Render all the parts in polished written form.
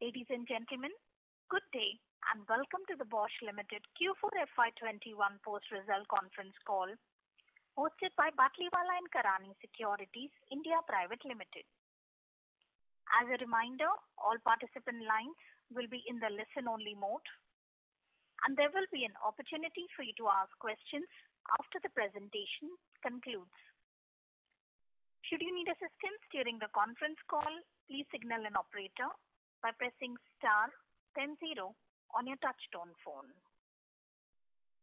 Ladies and gentlemen, good day and welcome to the Bosch Limited Q4 FY21 post-result conference call hosted by Batliwala and Karani Securities, India Private Limited. As a reminder, all participant lines will be in the listen-only mode and there will be an opportunity for you to ask questions after the presentation concludes. Should you need assistance during the conference call, please signal an operator by pressing star then 0 on your touchtone phone.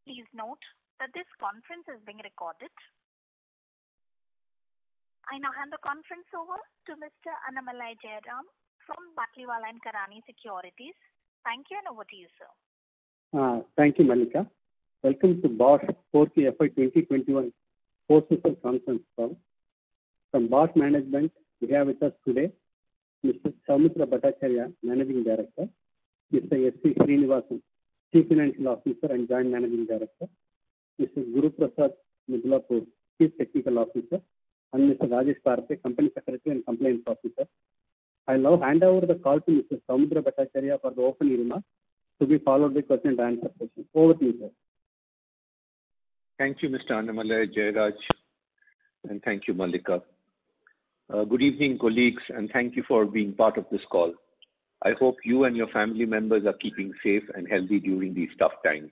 Please note that this conference is being recorded. I now hand the conference over to Mr. Annamalai Jairam from Batliwala and Karani Securities. Thank you and over to you, sir. Thank you, Malika. Welcome to Bosch 4K FY 2021 post-result conference call. From Bosch management, we have with us today Mr. Samudra Bhattacharya, Managing Director, Mr. S.P. Srinivasan, Chief Financial Officer and Joint Managing Director, Mr. Guru Prasad Nibulapur, Chief Technical Officer, and Mr. Rajesh Parte, Company Secretary and Compliance Officer. I now hand over the call to Mr. Samudra Bhattacharya for the opening remarks to be followed by question and answer session. Over to you, sir. Thank you, Mr. Annamalai Jairaj, and thank you, Malika. Good evening, colleagues, and thank you for being part of this call. I hope you and your family members are keeping safe and healthy during these tough times.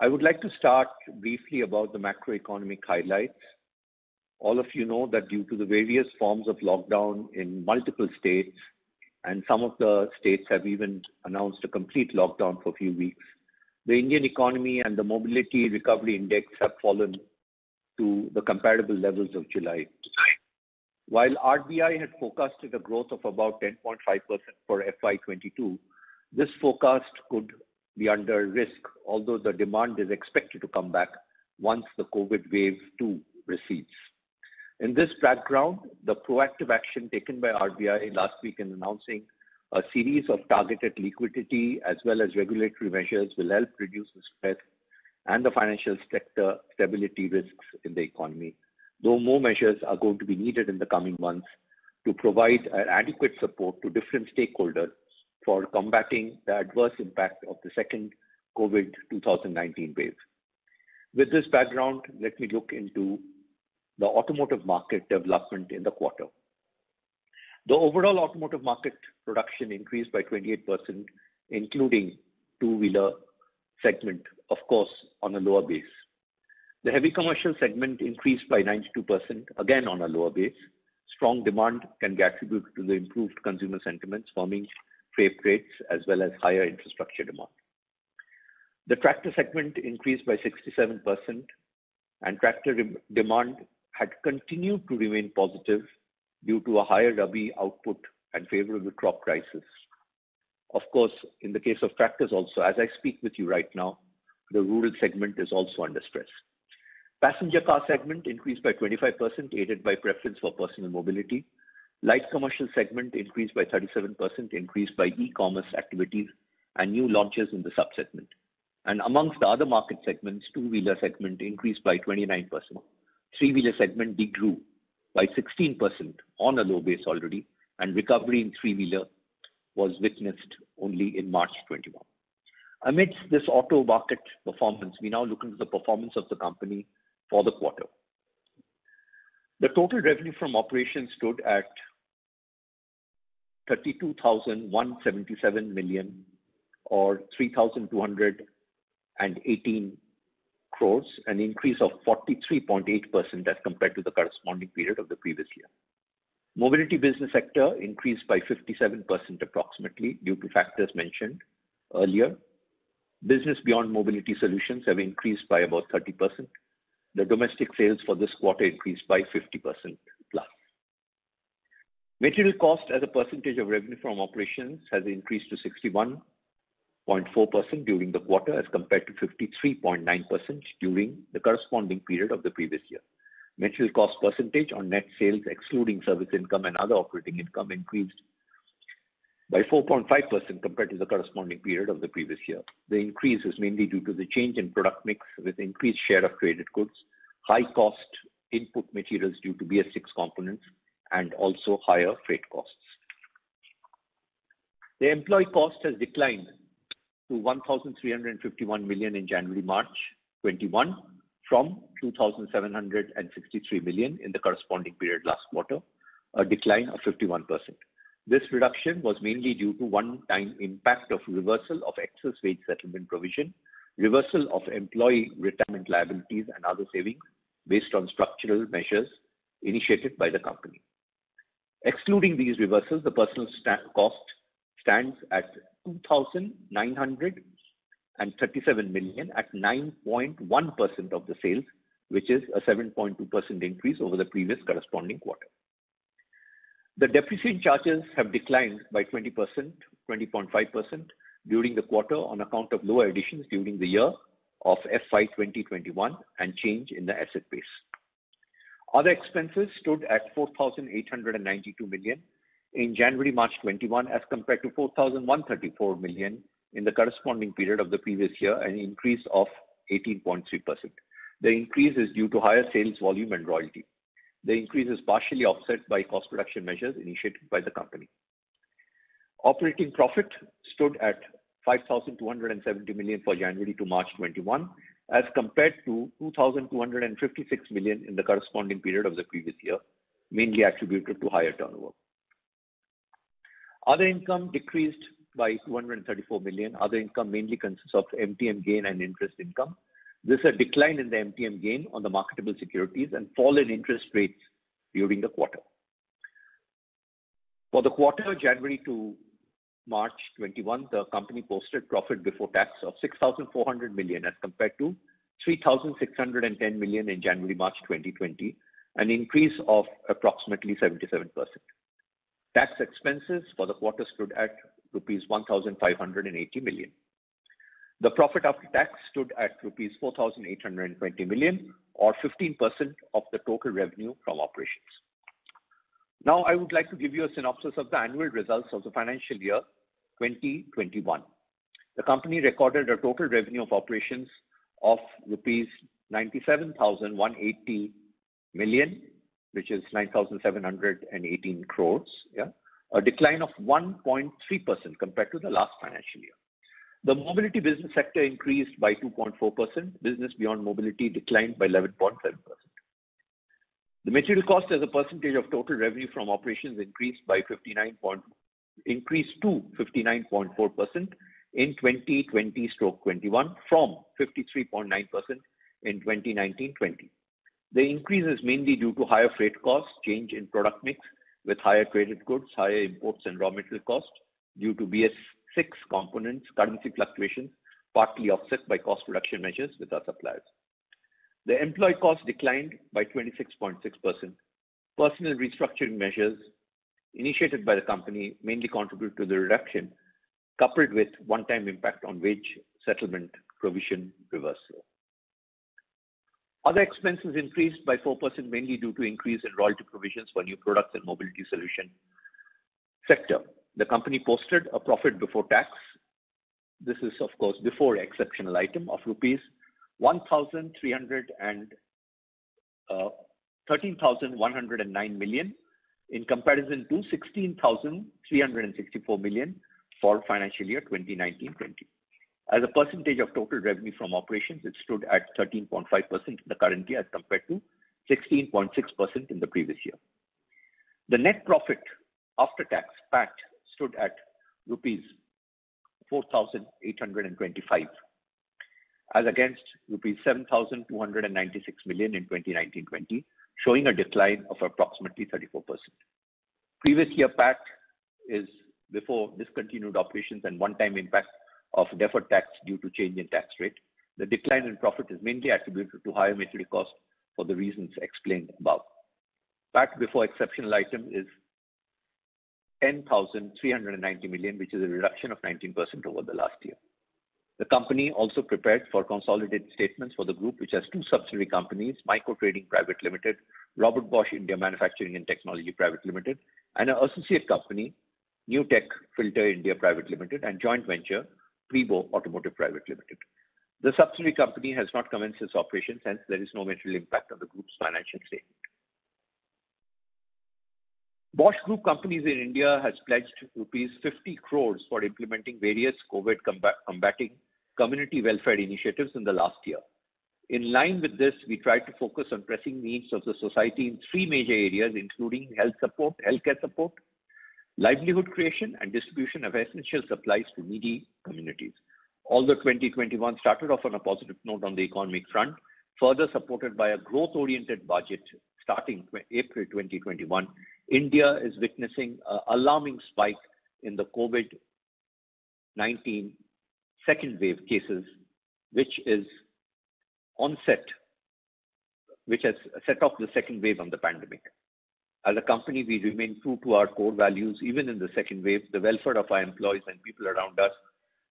I would like to start briefly about the macroeconomic highlights. All of you know that due to the various forms of lockdown in multiple states, and some of the states have even announced a complete lockdown for a few weeks, the Indian economy and the mobility recovery index have fallen to the comparable levels of July. While RBI had forecasted a growth of about 10.5% for FY22, this forecast could be under risk, although the demand is expected to come back once the COVID wave 2 recedes. In this background, the proactive action taken by RBI last week in announcing a series of targeted liquidity as well as regulatory measures will help reduce the stress and the financial sector stability risks in the economy, though more measures are going to be needed in the coming months to provide adequate support to different stakeholders for combating the adverse impact of the second COVID 2019 wave. With this background, let me look into the automotive market development in the quarter. The overall automotive market production increased by 28%, including two-wheeler segment, of course, on a lower base. The heavy commercial segment increased by 92%, again on a lower base. Strong demand can be attributed to the improved consumer sentiments, firming freight rates, as well as higher infrastructure demand. The tractor segment increased by 67%, and tractor demand had continued to remain positive due to a higher Rabi output and favorable crop prices. Of course, in the case of tractors also, as I speak with you right now, the rural segment is also under stress. Passenger car segment increased by 25%, aided by preference for personal mobility. Light commercial segment increased by 37%, increased by e-commerce activities and new launches in the subsegment. And amongst the other market segments, two-wheeler segment increased by 29%. Three-wheeler segment degrew by 16% on a low base already, and recovery in three-wheeler was witnessed only in March 21. Amidst this auto market performance, we now look into the performance of the company for the quarter. The total revenue from operations stood at 32,177 million or 3,218 crores, an increase of 43.8% as compared to the corresponding period of the previous year. Mobility business sector increased by 57% approximately due to factors mentioned earlier. Business beyond mobility solutions have increased by about 30%. The domestic sales for this quarter increased by 50% plus. Material cost as a percentage of revenue from operations has increased to 61.4% during the quarter as compared to 53.9% during the corresponding period of the previous year. Material cost percentage on net sales excluding service income and other operating income increased by 4.5% compared to the corresponding period of the previous year. The increase is mainly due to the change in product mix with increased share of traded goods, high cost input materials due to BS6 components, and also higher freight costs. The employee cost has declined to 1,351 million in January-March 2021 from 2,763 million in the corresponding period last quarter, a decline of 51%. This reduction was mainly due to one-time impact of reversal of excess wage settlement provision, reversal of employee retirement liabilities and other savings based on structural measures initiated by the company. Excluding these reversals, the personal cost stands at 2,937 million at 9.1% of the sales, which is a 7.2% increase over the previous corresponding quarter. The depreciation charges have declined by 20.5% during the quarter on account of lower additions during the year of FY 2021 and change in the asset base. Other expenses stood at 4,892 million in January-March 21 as compared to 4,134 million in the corresponding period of the previous year, an increase of 18.3%. The increase is due to higher sales volume and royalty. The increase is partially offset by cost reduction measures initiated by the company. Operating profit stood at 5,270 million for January to March 21 as compared to 2,256 million in the corresponding period of the previous year, mainly attributed to higher turnover. Other income decreased by 234 million. Other income mainly consists of MTM gain and interest income. This is a decline in the MTM gain on the marketable securities and fall in interest rates during the quarter. For the quarter, January to March 21, the company posted profit before tax of 6,400 million as compared to 3,610 million in January-March 2020, an increase of approximately 77%. Tax expenses for the quarter stood at rupees 1,580 million. The profit after tax stood at rupees 4,820 million or 15% of the total revenue from operations. Now I would like to give you a synopsis of the annual results of the financial year 2021. The company recorded a total revenue of operations of rupees 97,180 million, which is 9,718 crores, a decline of 1.3% compared to the last financial year. The mobility business sector increased by 2.4%. Business beyond mobility declined by 11.7%. The material cost as a percentage of total revenue from operations increased to 59.4% in 2020-21 from 53.9% in 2019-20. The increase is mainly due to higher freight costs, change in product mix with higher traded goods, higher imports and raw material costs due to BS6 components, currency fluctuations, partly offset by cost reduction measures with our suppliers. The employee cost declined by 26.6%. Personnel restructuring measures initiated by the company mainly contribute to the reduction, coupled with one-time impact on wage settlement provision reversal. Other expenses increased by 4% mainly due to increase in royalty provisions for new products and mobility solution sector. The company posted a profit before tax. This is, of course, before exceptional item of rupees 13,109 million in comparison to 16,364 million for financial year 2019-20. As a percentage of total revenue from operations, it stood at 13.5% in the current year as compared to 16.6% in the previous year. The net profit after tax, PAT, stood at rupees 4,825 as against rupees 7,296 million in 2019-20, showing a decline of approximately 34%. Previous year PAT is before discontinued operations and one-time impact of deferred tax due to change in tax rate. The decline in profit is mainly attributed to higher material costs for the reasons explained above. PAT before exceptional item is 10,390 million, which is a reduction of 19% over the last year. The company also prepared for consolidated statements for the group, which has two subsidiary companies, Micro Trading Private Limited, Robert Bosch India Manufacturing and Technology Private Limited, and an associate company, New Tech Filter India Private Limited, and joint venture, Prebo Automotive Private Limited. The subsidiary company has not commenced its operations, hence there is no material impact on the group's financial statement. Bosch Group companies in India has pledged rupees 50 crores for implementing various COVID combating community welfare initiatives in the last year. In line with this, we tried to focus on pressing needs of the society in three major areas, including healthcare support, livelihood creation, and distribution of essential supplies to needy communities. Although 2021 started off on a positive note on the economic front, further supported by a growth-oriented budget starting April 2021, India is witnessing an alarming spike in the COVID-19 second wave cases, which has set off the second wave on the pandemic. As a company, we remain true to our core values. Even in the second wave, the welfare of our employees and people around us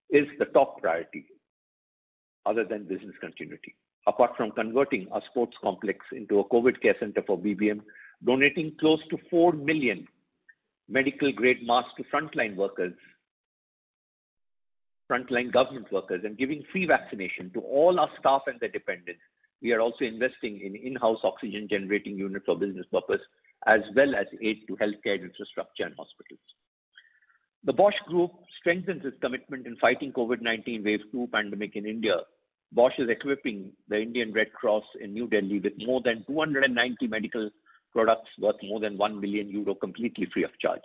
is the top priority, other than business continuity. Apart from converting our sports complex into a COVID care center for BBM, donating close to 4 million medical-grade masks to frontline government workers, and giving free vaccination to all our staff and their dependents. We are also investing in in-house oxygen generating unit for business purpose, as well as aid to healthcare infrastructure and hospitals. The Bosch Group strengthens its commitment in fighting COVID-19 Wave 2 pandemic in India. Bosch is equipping the Indian Red Cross in New Delhi with more than 290 medical products worth more than €1 million completely free of charge.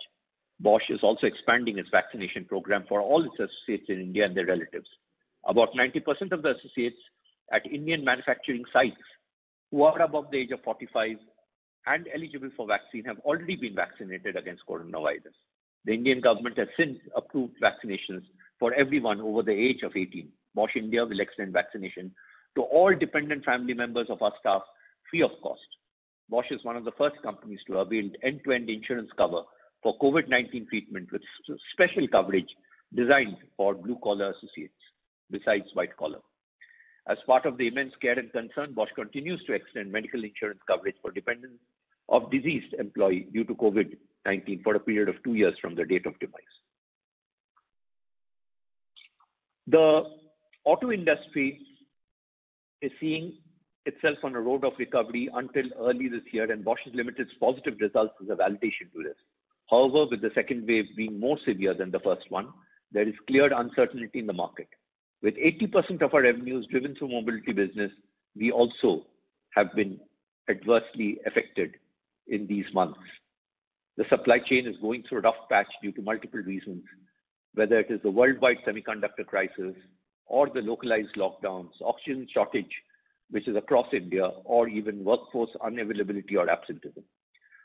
Bosch is also expanding its vaccination program for all its associates in India and their relatives. About 90% of the associates at Indian manufacturing sites who are above the age of 45 and eligible for vaccine have already been vaccinated against coronavirus. The Indian government has since approved vaccinations for everyone over the age of 18. Bosch India will extend vaccination to all dependent family members of our staff free of cost. Bosch is one of the first companies to avail end-to-end insurance cover for COVID-19 treatment with special coverage designed for blue-collar associates, besides white-collar. As part of the immense care and concern, Bosch continues to extend medical insurance coverage for dependents of deceased employee due to COVID-19 for a period of 2 years from the date of demise. The auto industry is seeing itself on a road of recovery until early this year, and Bosch Limited's positive results is a validation to this. However, with the second wave being more severe than the first one, there is clear uncertainty in the market. With 80% of our revenues driven through mobility business, we also have been adversely affected in these months. The supply chain is going through a rough patch due to multiple reasons, whether it is the worldwide semiconductor crisis or the localized lockdowns, oxygen shortage, which is across India, or even workforce unavailability or absenteeism.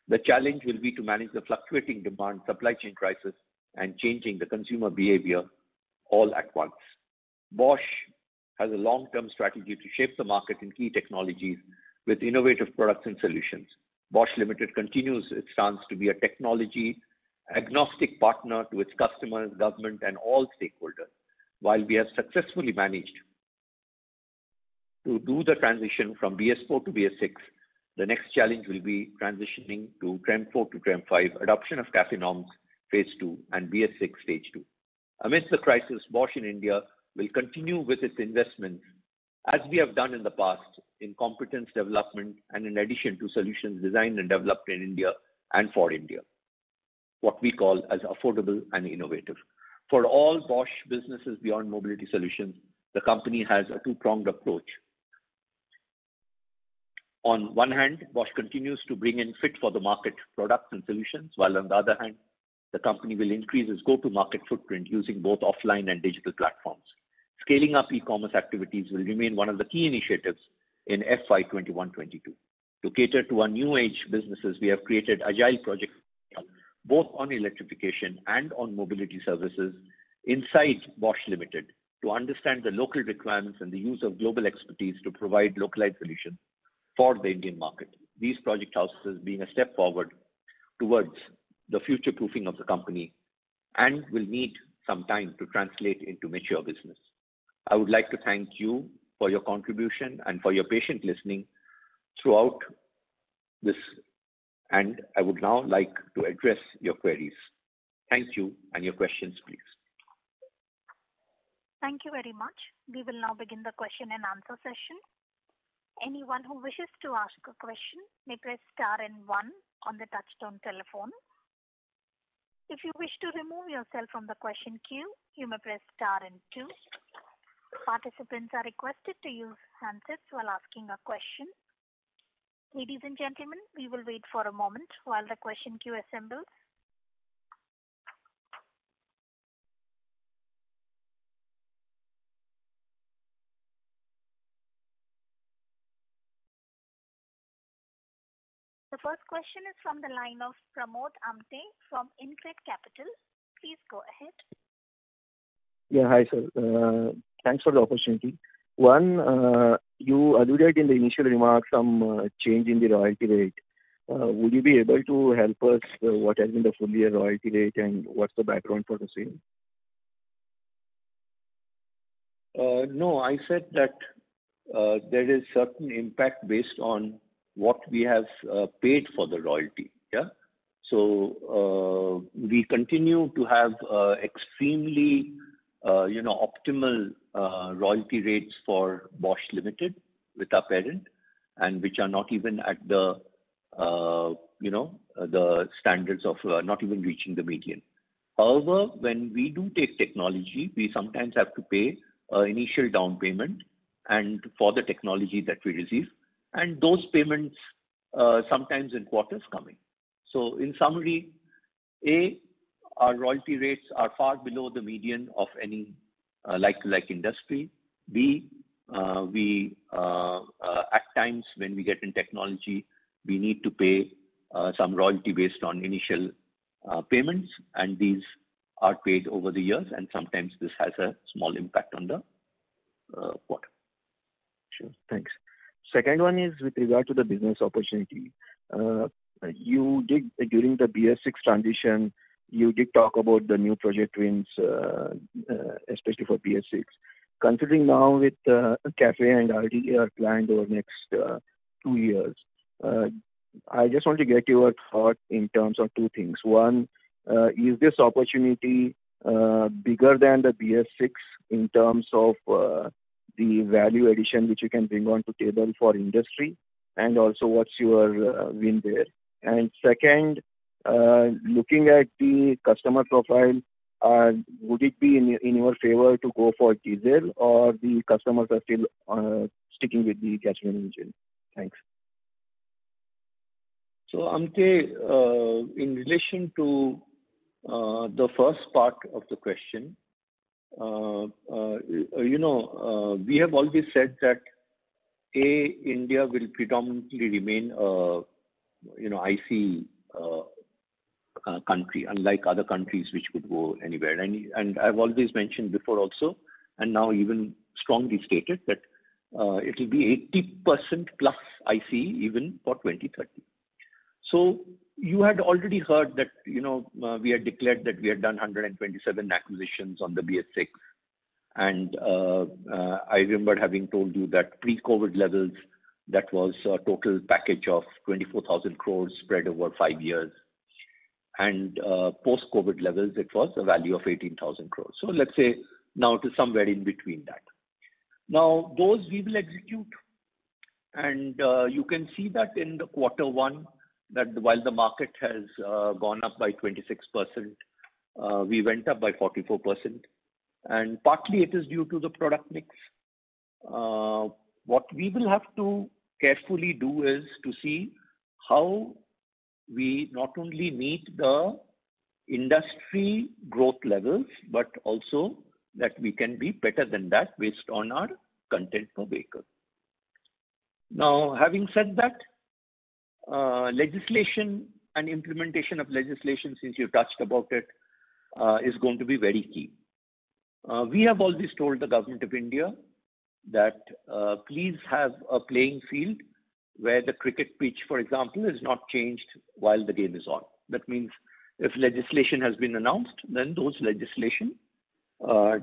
The challenge will be to manage the fluctuating demand, supply chain crisis, and changing the consumer behavior all at once. Bosch has a long-term strategy to shape the market in key technologies with innovative products and solutions. Bosch Limited continues its stance to be a technology-agnostic partner to its customers, government, and all stakeholders. While we have successfully managed to do the transition from BS4 to BS6, the next challenge will be transitioning to Trem 4 to Trem 5, adoption of CAFE norms phase 2 and BS6 stage 2. Amidst the crisis, Bosch in India will continue with its investments, as we have done in the past, in competence development and in addition to solutions designed and developed in India and for India, what we call as affordable and innovative. For all Bosch businesses beyond mobility solutions, the company has a two-pronged approach. On one hand, Bosch continues to bring in fit-for-the-market products and solutions, while on the other hand, the company will increase its go-to-market footprint using both offline and digital platforms. Scaling up e-commerce activities will remain one of the key initiatives in FY21-22. To cater to our new-age businesses, we have created agile projects both on electrification and on mobility services inside Bosch Limited to understand the local requirements and the use of global expertise to provide localized solutions for the Indian market. These project houses being a step forward towards the future proofing of the company and will need some time to translate into mature business. I would like to thank you for your contribution and for your patient listening throughout this, and I would now like to address your queries. Thank you, and your questions, please. Thank you very much. We will now begin the question and answer session. Anyone who wishes to ask a question may press star and one on the touchtone telephone. If you wish to remove yourself from the question queue, you may press star and 2. Participants are requested to use handsets while asking a question. Ladies and gentlemen, we will wait for a moment while the question queue assembles. The first question is from the line of Pramod Amte from Incred Capital. Please go ahead. Yeah, hi sir. Thanks for the opportunity. One, you alluded in the initial remarks some change in the royalty rate. Would you be able to help us what has been the full year royalty rate and what's the background for the same? No, I said that there is certain impact based on what we have paid for the royalty. Yeah. So we continue to have extremely, optimal royalty rates for Bosch Limited with our parent, and which are not even at the, the standards of not even reaching the median. However, when we do take technology, we sometimes have to pay initial down payment and for the technology that we receive. And those payments sometimes in quarters coming. So in summary, A, our royalty rates are far below the median of any like industry. B, we at times when we get in technology, we need to pay some royalty based on initial payments, and these are paid over the years, and sometimes this has a small impact on the quarter. Sure, thanks. Second one is with regard to the business opportunity. You did, during the BS6 transition, you did talk about the new project wins, especially for BS6. Considering now with CAFE and RDE are planned over the next 2 years, I just want to get your thought in terms of two things. One, is this opportunity bigger than the BS6 in terms of the value addition which you can bring on to table for industry, and also what's your win there? And second, looking at the customer profile, would it be in your favor to go for diesel, or the customers are still sticking with the gasoline engine? Thanks. So Amte, in relation to the first part of the question, we have always said that A, India will predominantly remain ICE country, unlike other countries which could go anywhere. And I've always mentioned before also, and now even strongly stated, that it will be 80% plus ICE even for 2030. So you had already heard that, we had declared that we had done 127 acquisitions on the BS6. And I remember having told you that pre-COVID levels, that was a total package of 24,000 crores spread over 5 years. And post-COVID levels, it was a value of 18,000 crores. So let's say now it is somewhere in between that. Now, those we will execute. And you can see that in the quarter one, that while the market has gone up by 26%, we went up by 44%. And partly it is due to the product mix. What we will have to carefully do is to see how we not only meet the industry growth levels, but also that we can be better than that based on our content per vehicle. Now, having said that, legislation and implementation of legislation, since you touched about it, is going to be very key. We have always told the Government of India that please have a playing field where the cricket pitch, for example, is not changed while the game is on. That means if legislation has been announced, then those legislation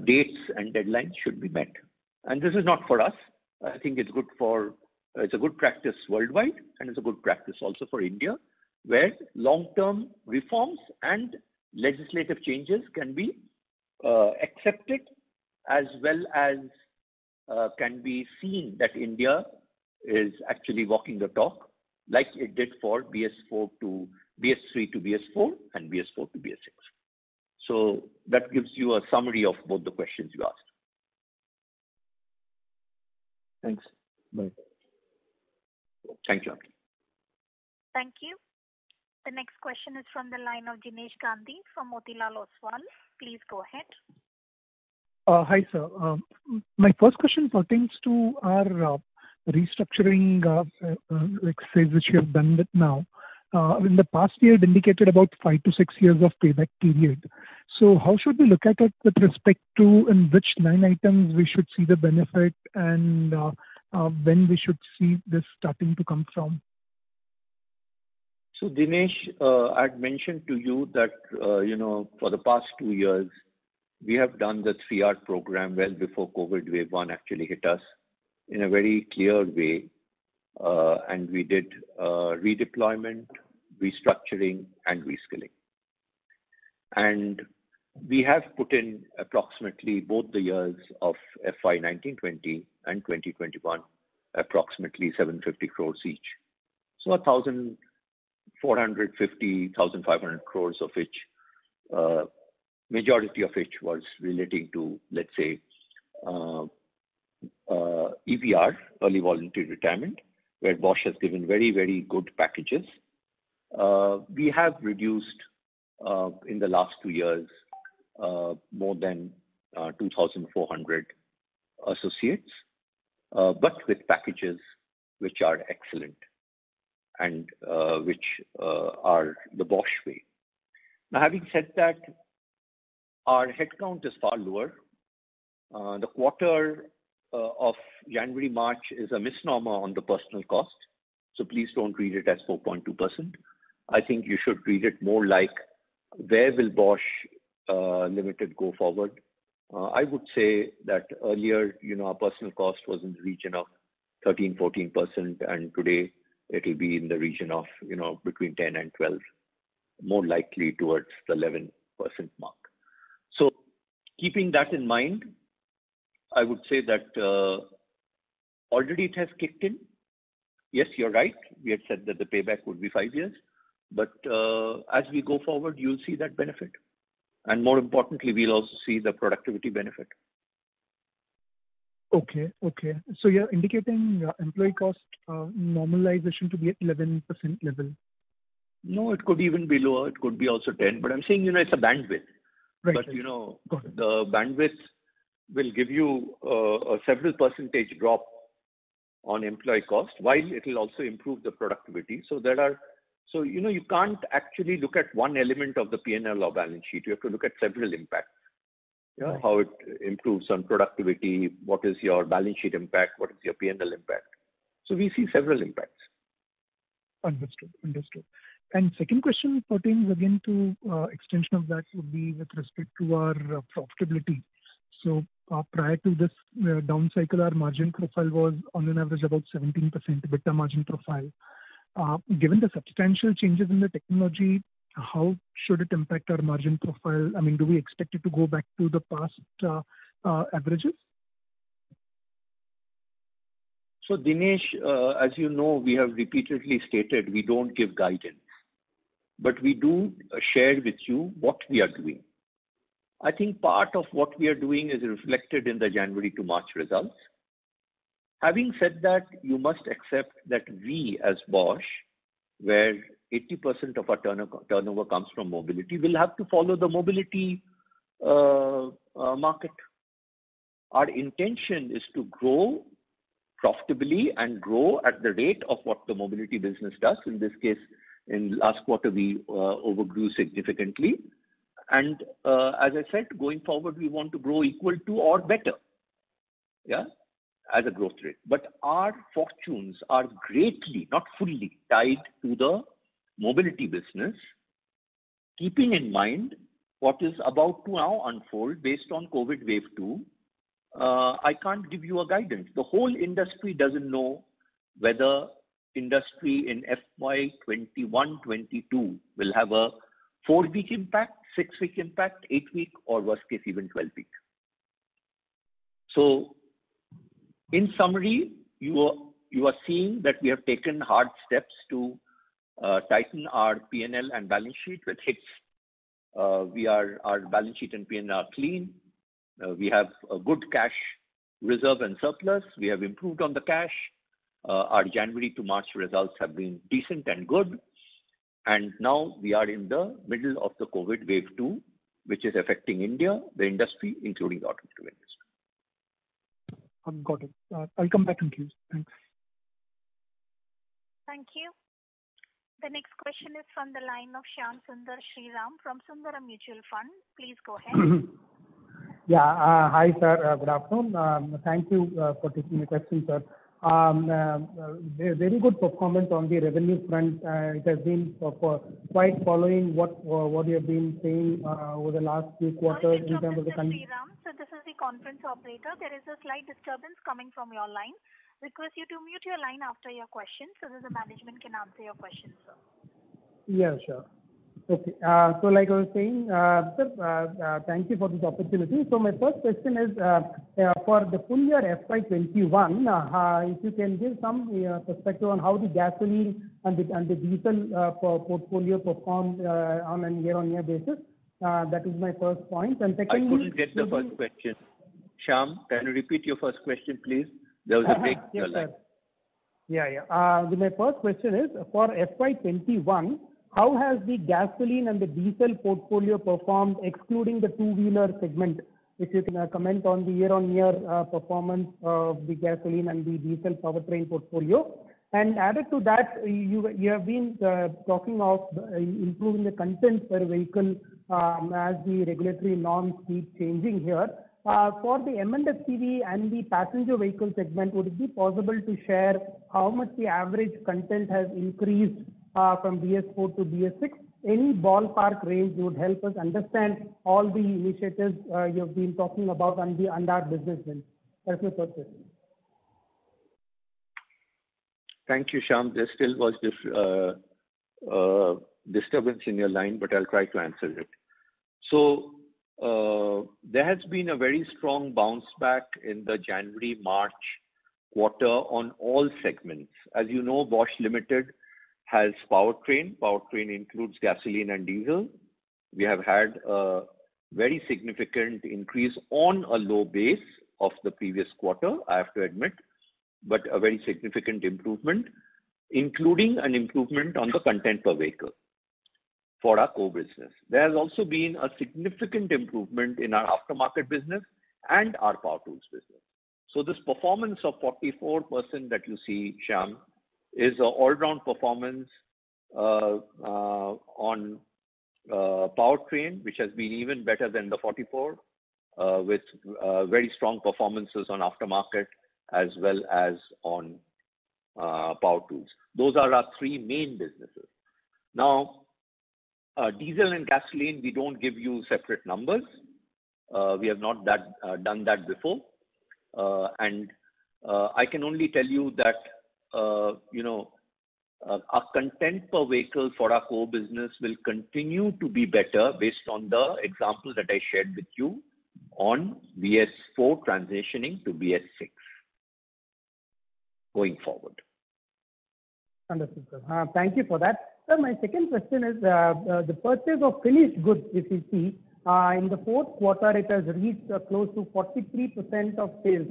dates and deadlines should be met. And this is not for us. I think it's good for it's a good practice worldwide, and it's a good practice also for India, where long-term reforms and legislative changes can be accepted, as well as can be seen that India is actually walking the talk, like it did for BS4 to BS3 to BS4 and BS4 to BS6. So that gives you a summary of both the questions you asked. Thanks. Bye. Thank you. Thank you. The next question is from the line of Jinesh Gandhi from Motilal Oswal. Please go ahead. Hi, sir. My first question pertains to our restructuring, exercise which you have done with now. In the past year, it indicated about 5 to 6 years of payback period. So how should we look at it with respect to in which line items we should see the benefit and when we should see this starting to come from? So Dinesh, I had mentioned to you that, for the past 2 years, we have done the 3R program well before COVID wave 1 actually hit us in a very clear way. And we did redeployment, restructuring, and reskilling. And we have put in approximately both the years of FY19-20 and 2021, approximately 750 crores each. So 1,500 crores of which, majority of which was relating to, let's say, EVR, early voluntary retirement, where Bosch has given very, very good packages. We have reduced in the last 2 years more than 2,400 associates, but with packages which are excellent and which are the Bosch way. Now, having said that, our headcount is far lower. The quarter of January-March is a misnomer on the personal cost. So please don't read it as 4.2%. I think you should read it more like, where will Bosch Limited go forward? I would say that earlier, our personal cost was in the region of 13, 14%, and today, it will be in the region of, between 10 and 12, more likely towards the 11% mark. So keeping that in mind, I would say that already it has kicked in. Yes, you're right. We had said that the payback would be 5 years. But as we go forward, you'll see that benefit. And more importantly, we'll also see the productivity benefit. Okay. So you're indicating employee cost normalization to be at 11% level. No, it could even be lower. It could be also 10. But I'm saying, it's a bandwidth. Right. But, the bandwidth will give you a several percentage drop on employee cost, while it will also improve the productivity. So you can't actually look at one element of the P&L or balance sheet. You have to look at several impacts. Right. How it improves on productivity, what is your balance sheet impact, what is your P&L impact. So we see several impacts. Understood. And second question pertains again to extension of that would be with respect to our profitability. So prior to this down cycle, our margin profile was on an average about 17% EBITDA margin profile. Given the substantial changes in the technology, how should it impact our margin profile? I mean, do we expect it to go back to the past averages? So Dinesh, as you know, we have repeatedly stated we don't give guidance, but we do share with you what we are doing. I think part of what we are doing is reflected in the January to March results. Having said that, you must accept that we as Bosch, where 80% of our turnover comes from mobility, will have to follow the mobility market. Our intention is to grow profitably and grow at the rate of what the mobility business does. In this case, in last quarter, we overgrew significantly. And as I said, going forward, we want to grow equal to or better, as a growth rate. But our fortunes are greatly, not fully, tied to the mobility business, keeping in mind what is about to now unfold based on COVID wave 2. I can't give you a guidance. The whole industry doesn't know whether industry in FY21-22 will have a 4-week impact, 6-week impact, 8-week, or worst case, even 12-week. So in summary, you are seeing that we have taken hard steps to tighten our P&L and balance sheet with hits Our balance sheet and P&L are clean. We have a good cash reserve and surplus. We have improved on the cash. Our January to March results have been decent and good. And now we are in the middle of the COVID wave 2, which is affecting India, the industry, including the automotive industry. I've got it. I'll come back and queue. Thanks. Thank you. The next question is from the line of Shyam Sundar Sriram from Sundaram Mutual Fund. Please go ahead. Yeah. Hi, sir. Good afternoon. Thank you for taking the question, sir. Very good performance on the revenue front. It has been for quite following what you have been saying over the last few quarters in terms of the country. So this is the conference operator. There is a slight disturbance coming from your line. Request you to mute your line after your question so that the management can answer your question, sir. Yeah, sure. Okay. So like I was saying, sir, thank you for this opportunity. So my first question is for the full year FY21, if you can give some perspective on how the gasoline and the diesel portfolio performed on a year-on-year basis. That is my first point. And secondly, I couldn't get the first question. Shyam, can you repeat your first question, please? There was a break in your line. Yeah. My first question is for FY21. How has the gasoline and the diesel portfolio performed, excluding the two-wheeler segment? If you can comment on the year-on-year performance of the gasoline and the diesel powertrain portfolio. And added to that, you have been talking of improving the content per vehicle as the regulatory norms keep changing here. For the M&HCV and the passenger vehicle segment, would it be possible to share how much the average content has increased from BS4 to BS6, any ballpark range would help us understand all the initiatives you've been talking about and our business wins. That's my first question. Thank you, Shyam. There still was this disturbance in your line, but I'll try to answer it. So there has been a very strong bounce back in the January-March quarter on all segments. As you know, Bosch Limited has powertrain. Powertrain includes gasoline and diesel. We have had a very significant increase on a low base of the previous quarter, I have to admit, but a very significant improvement, including an improvement on the content per vehicle for our core business. There has also been a significant improvement in our aftermarket business and our power tools business. So this performance of 44% that you see, Shyam, is an all-round performance on powertrain, which has been even better than the 44, with very strong performances on aftermarket as well as on power tools. Those are our three main businesses. Now, diesel and gasoline, we don't give you separate numbers. We have not done that before. And I can only tell you that our content per vehicle for our core business will continue to be better based on the example that I shared with you on BS4 transitioning to BS6 going forward. Understood, sir. Thank you for that. Sir, my second question is the purchase of finished goods, if you see, in the fourth quarter, it has reached close to 43% of sales,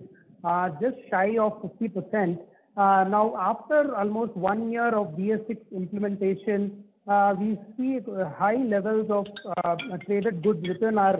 just shy of 50%. Now, after almost 1 year of BS6 implementation, we see high levels of traded goods within our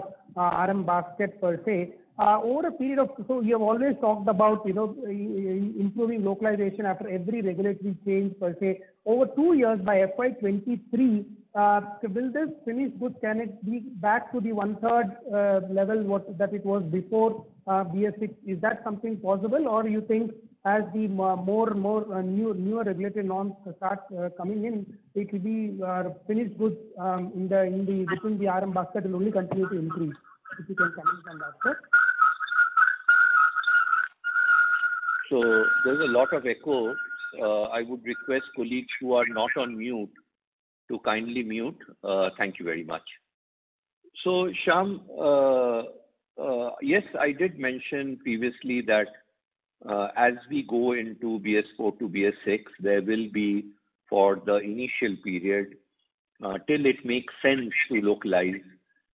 RM basket per se. Over a period of, so you have always talked about, improving localization after every regulatory change per se. Over 2 years by FY23, will this finished goods, can it be back to the 1/3 level that it was before BS6? Is that something possible, or you think as the more newer regulatory norms start coming in, it will be finished goods in the within the RM basket will only continue to increase? If you can comment on that, sir. So there's a lot of echo. I would request colleagues who are not on mute to kindly mute. Thank you very much. So Shyam, yes, I did mention previously that as we go into BS4 to BS6, there will be, for the initial period, till it makes sense to localize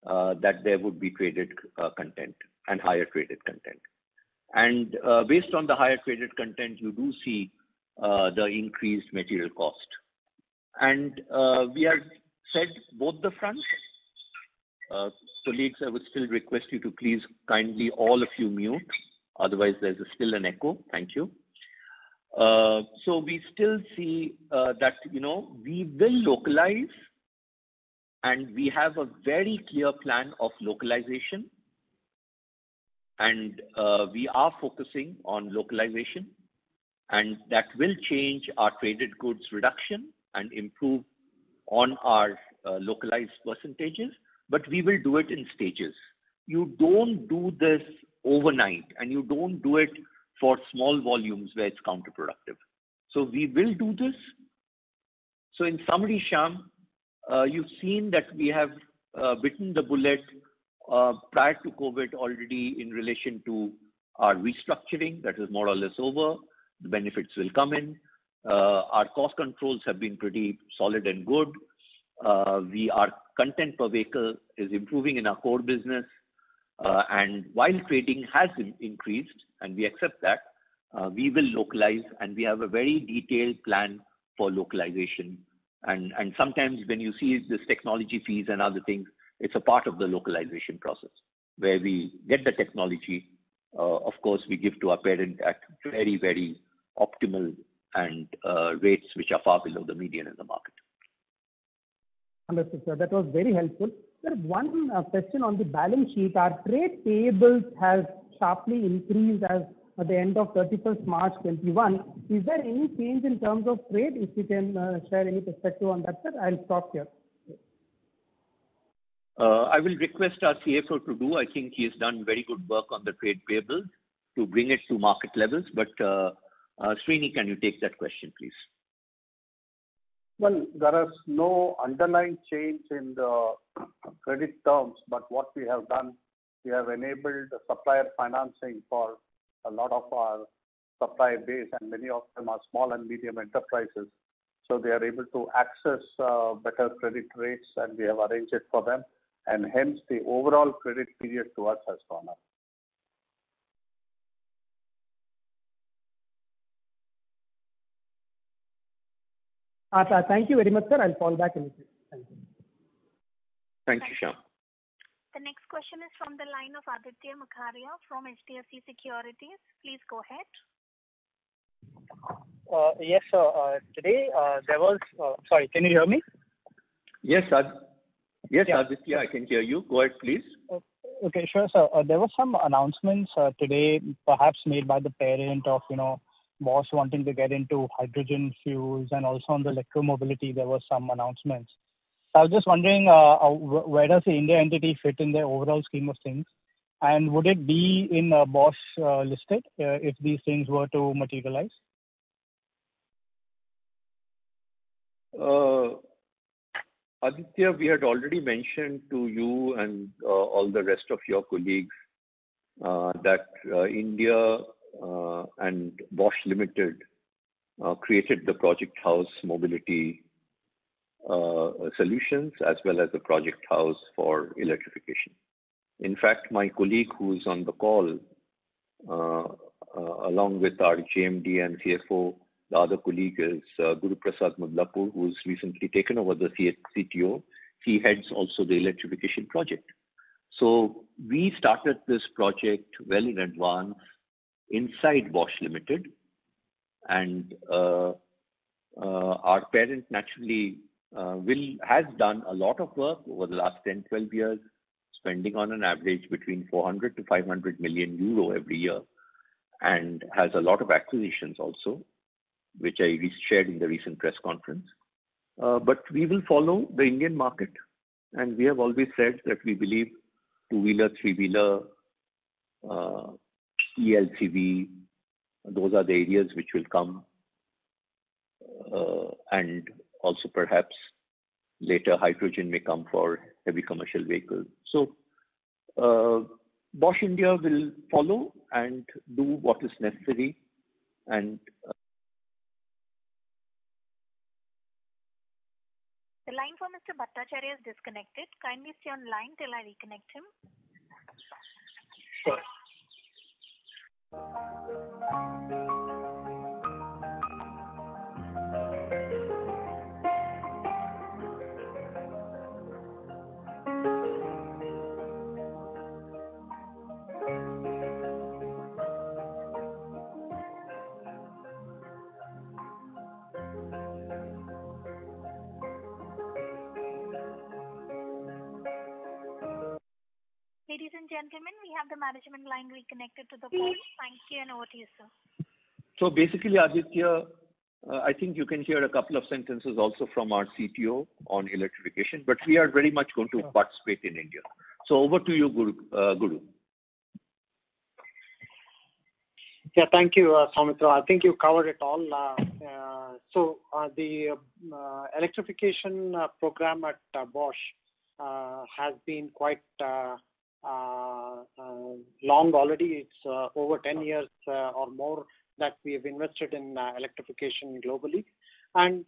that there would be traded content and higher traded content. And based on the higher traded content, you do see the increased material cost. And we have said both the fronts. Colleagues, I would still request you to please kindly all of you mute. Otherwise, there's still an echo. Thank you. So we still see that, you know, we will localize, and we have a very clear plan of localization. And we are focusing on localization, and that will change our traded goods reduction and improve on our localized percentages, but we will do it in stages. You don't do this overnight, and you don't do it for small volumes where it's counterproductive. So we will do this. So in summary, Shyam, you've seen that we have bitten the bullet prior to COVID already in relation to our restructuring. That is more or less over. The benefits will come in. Our cost controls have been pretty solid and good. Our content per vehicle is improving in our core business. And while trading has increased, and we accept that, we will localize, and we have a very detailed plan for localization. And sometimes when you see this technology fees and other things, it's a part of the localization process where we get the technology. Of course, we give to our parent at very, very optimal and rates which are far below the median in the market. Understood, sir. That was very helpful. Sir, one question on the balance sheet. Our trade payables has sharply increased as at the end of 31st March 21. Is there any change in terms of trade? If you can share any perspective on that, sir, I'll stop here. I will request our CFO to do. I think he has done very good work on the trade payables to bring it to market levels. But Srini, can you take that question, please? Well, there is no underlying change in the credit terms, but what we have done, we have enabled supplier financing for a lot of our supplier base, and many of them are small and medium enterprises. So they are able to access better credit rates, and we have arranged it for them. And hence, the overall credit period to us has gone up. Thank you very much, sir. I'll fall back in a bit. Thank you. Thank you, Shah. The next question is from the line of Aditya Makharia from HDFC Securities. Please go ahead. Yes, sir. Today there was. Sorry, can you hear me? Yes, yes, Aditya, I can hear you. Go ahead, please. Okay, sure, sir. There were some announcements today, perhaps made by the parent of, you know, Bosch wanting to get into hydrogen fuels, and also on the electromobility, there were some announcements. I was just wondering, where does the India entity fit in the overall scheme of things? And would it be in Bosch listed if these things were to materialize? Aditya, we had already mentioned to you and all the rest of your colleagues that India and Bosch Limited created the Project House Mobility Solutions as well as the Project House for Electrification. In fact, my colleague who is on the call, along with our GMD and CFO, the other colleague is Guru Prasad Nibulapur, who's recently taken over the CTO. He heads also the electrification project. So we started this project well in advance inside Bosch Limited, and our parent naturally has done a lot of work over the last 10, 12 years, spending on an average between 400 to 500 million euro every year, and has a lot of acquisitions also, which I shared in the recent press conference. But we will follow the Indian market, and we have always said that we believe two-wheeler, three-wheeler, ELCV, those are the areas which will come, and also perhaps later hydrogen may come for heavy commercial vehicles. So Bosch India will follow and do what is necessary, and The line for Mr. Bhattacharya is disconnected. Kindly stay on line till I reconnect him. Sure. Ladies and gentlemen, we have the management line reconnected to the call. Thank you, and over to you, sir. So basically, Aditya, I think you can hear a couple of sentences also from our CTO on electrification, but we are very much going to participate in India. So over to you, Guru. Yeah, thank you, Samitra. I think you covered it all. So the electrification program at Bosch has been quite long already. It's over 10 years or more that we have invested in electrification globally, and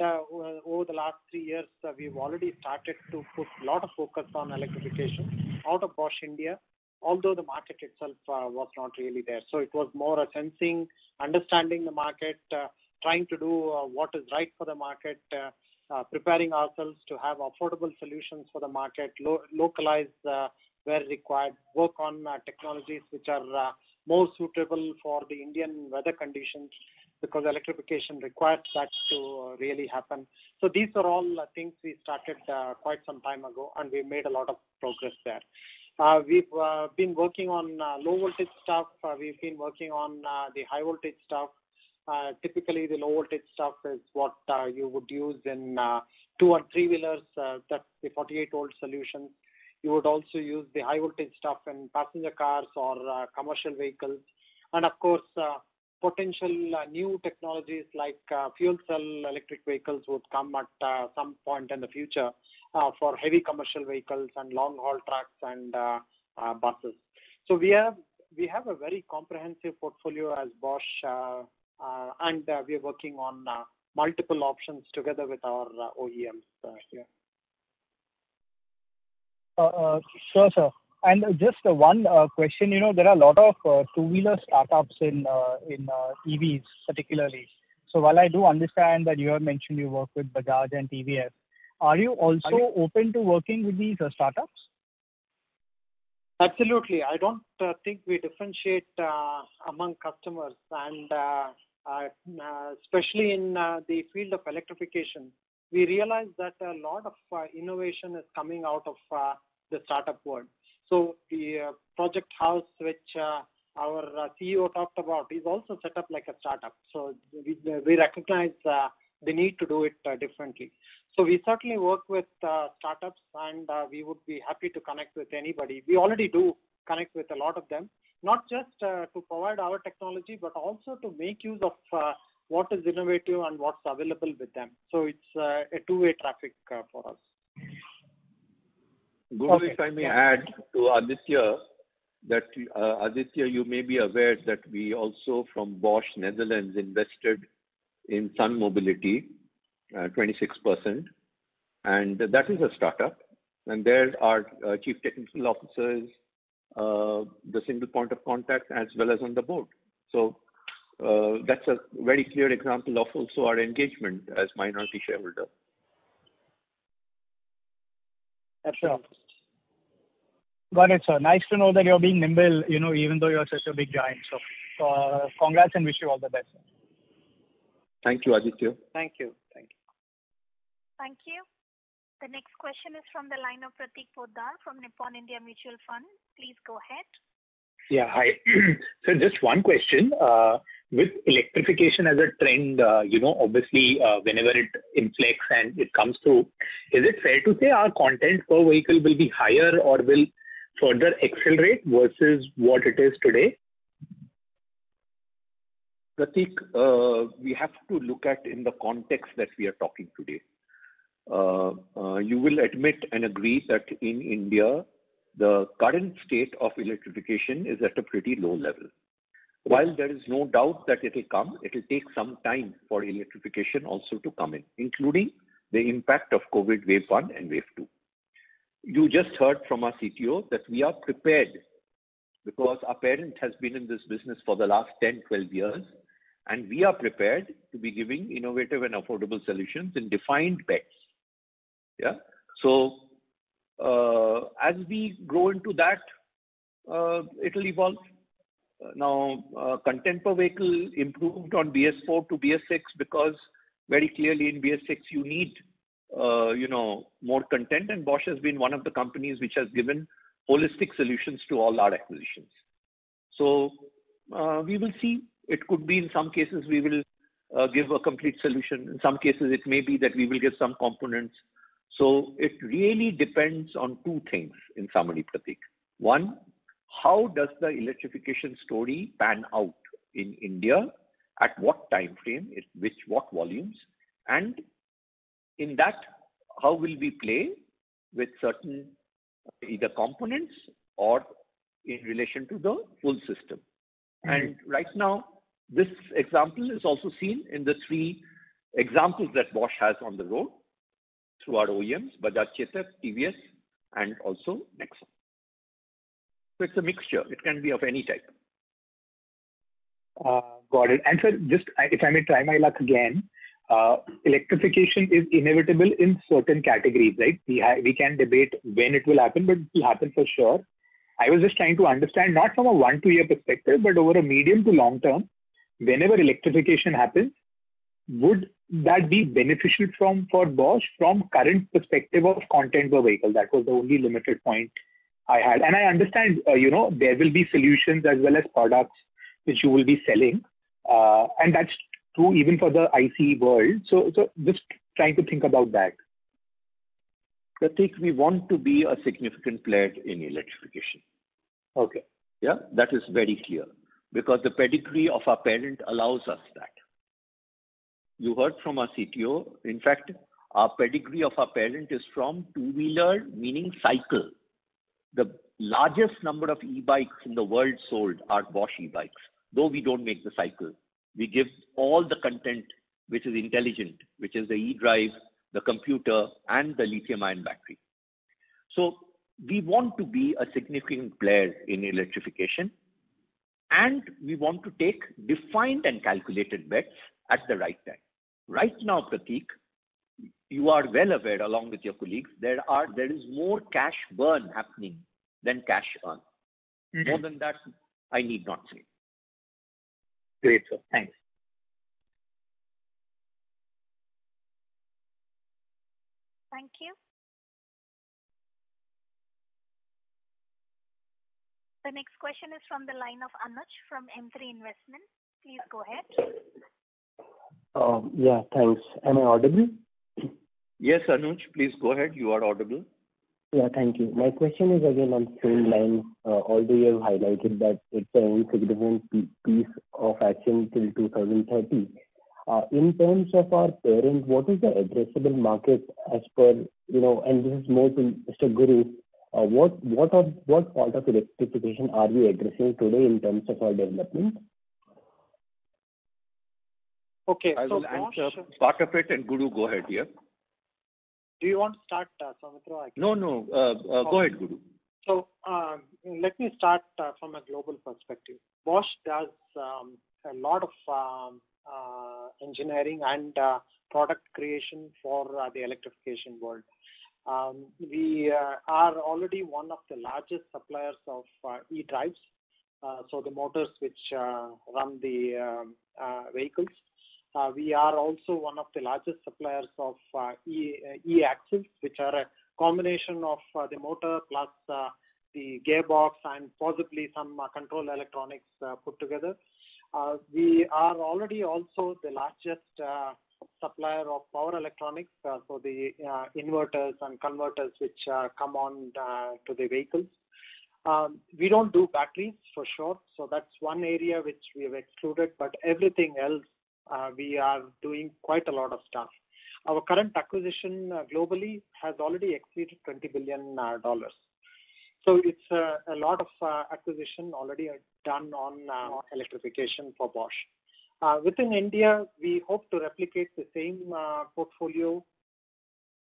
over the last 3 years we've already started to put a lot of focus on electrification out of Bosch India, although the market itself was not really there. So it was more a sensing, understanding the market, trying to do what is right for the market, preparing ourselves to have affordable solutions for the market, localized where required, work on technologies which are more suitable for the Indian weather conditions, because electrification requires that to really happen. So these are all things we started quite some time ago, and we made a lot of progress there. We've been working on low voltage stuff. We've been working on the high voltage stuff. Typically the low voltage stuff is what you would use in 2 and 3 wheelers, that's the 48-volt solutions. You would also use the high voltage stuff in passenger cars or commercial vehicles. And of course, potential new technologies like fuel cell electric vehicles would come at some point in the future for heavy commercial vehicles and long haul trucks and buses. So we have a very comprehensive portfolio as Bosch, and we are working on multiple options together with our OEMs here. Sure, sir. And just one question. You know, there are a lot of two-wheeler startups in EVs, particularly. So while I do understand that you have mentioned you work with Bajaj and TVS, are you open to working with these startups? Absolutely. I don't think we differentiate among customers, and especially in the field of electrification, we realize that a lot of innovation is coming out of the startup world. So the project house, which our CEO talked about, is also set up like a startup. So we recognize the need to do it differently. So we certainly work with startups, and we would be happy to connect with anybody. We already do connect with a lot of them, not just to provide our technology, but also to make use of what is innovative and what's available with them. So it's a two-way traffic for us. Guru, okay. If I may add to Aditya, that Aditya, you may be aware that we also from Bosch Netherlands invested in Sun Mobility, 26%, and that is a startup. And there are chief technical officers, the single point of contact, as well as on the board. So that's a very clear example of also our engagement as minority shareholder. Absolutely. Got it, sir. Nice to know that you're being nimble, you know, even though you're such a big giant. So congrats and wish you all the best. Thank you, Aditya. Thank you. Thank you. Thank you. The next question is from the line of Pratik Poddar from Nippon India Mutual Fund. Please go ahead. Yeah, hi. So just one question. With electrification as a trend, obviously whenever it inflects and it comes through, is it fair to say our content per vehicle will be higher or will further accelerate versus what it is today? Pratik, we have to look at in the context that we are talking today. You will admit and agree that in India, the current state of electrification is at a pretty low level. While there is no doubt that it will come, it will take some time for electrification also to come in, including the impact of COVID wave 1 and wave 2. You just heard from our CTO that we are prepared because our parent has been in this business for the last 10, 12 years, and we are prepared to be giving innovative and affordable solutions in defined bets. Yeah. So as we grow into that, it'll evolve. Now, content per vehicle improved on BS4 to BS6 because very clearly in BS6 you need, more content, and Bosch has been one of the companies which has given holistic solutions to all our acquisitions. So we will see. It could be in some cases we will give a complete solution. In some cases it may be that we will give some components. So it really depends on two things in summary, Pratik. One, how does the electrification story pan out in India? At what time frame? What volumes? And in that, how will we play with certain either components or in relation to the full system? And right now, this example is also seen in the three examples that Bosch has on the road through our OEMs, Bajaj Chetak, TVS, and also Nexon. So it's a mixture. It can be of any type. Got it. And sir, just if I may try my luck again, electrification is inevitable in certain categories, right? We can debate when it will happen, but it will happen for sure. I was just trying to understand, not from a 1-2 year perspective, but over a medium to long term, whenever electrification happens, would that be beneficial for Bosch from current perspective of content per vehicle? That was the only limited point I had. And I understand, there will be solutions as well as products which you will be selling. And that's true even for the ICE world. So just trying to think about that. Pratik, we want to be a significant player in electrification. Okay. Yeah, that is very clear because the pedigree of our parent allows us that. You heard from our CTO. In fact, our pedigree of our parent is from two-wheeler, meaning cycle. The largest number of e-bikes in the world sold are Bosch e-bikes, though we don't make the cycle. We give all the content which is intelligent, which is the e-drive, the computer, and the lithium-ion battery. So we want to be a significant player in electrification, and we want to take defined and calculated bets at the right time. Right now, Pratik, you are well aware, along with your colleagues, there is more cash burn happening than cash earn. Mm-hmm. More than that, I need not say. Great, sir. Thanks. Thank you. The next question is from the line of Anuj from M3 Investment. Please go ahead. Yeah, thanks. Am I audible? Yes, Anuj, please go ahead. You are audible. Yeah, thank you. My question is again on the same line, although you have highlighted that it's an insignificant piece of action till 2030. In terms of our parent, what is the addressable market as per, and this is more to Mr. Guru, what part of electrification are we addressing today in terms of our development? Okay, I will answer part of it and Guru, go ahead here. Yeah. Do you want to start, Samitra? No. Go ahead, Guru. So let me start from a global perspective. Bosch does a lot of engineering and product creation for the electrification world. We are already one of the largest suppliers of e-drives, so the motors which run the vehicles. We are also one of the largest suppliers of e-axles, which are a combination of the motor plus the gearbox and possibly some control electronics put together. We are already also the largest supplier of power electronics, so the inverters and converters which come on to the vehicles. We don't do batteries for sure, so that's one area which we have excluded, but everything else, we are doing quite a lot of stuff. Our current acquisition globally has already exceeded $20 billion. So it's a lot of acquisition already done on electrification for Bosch. Within India, we hope to replicate the same portfolio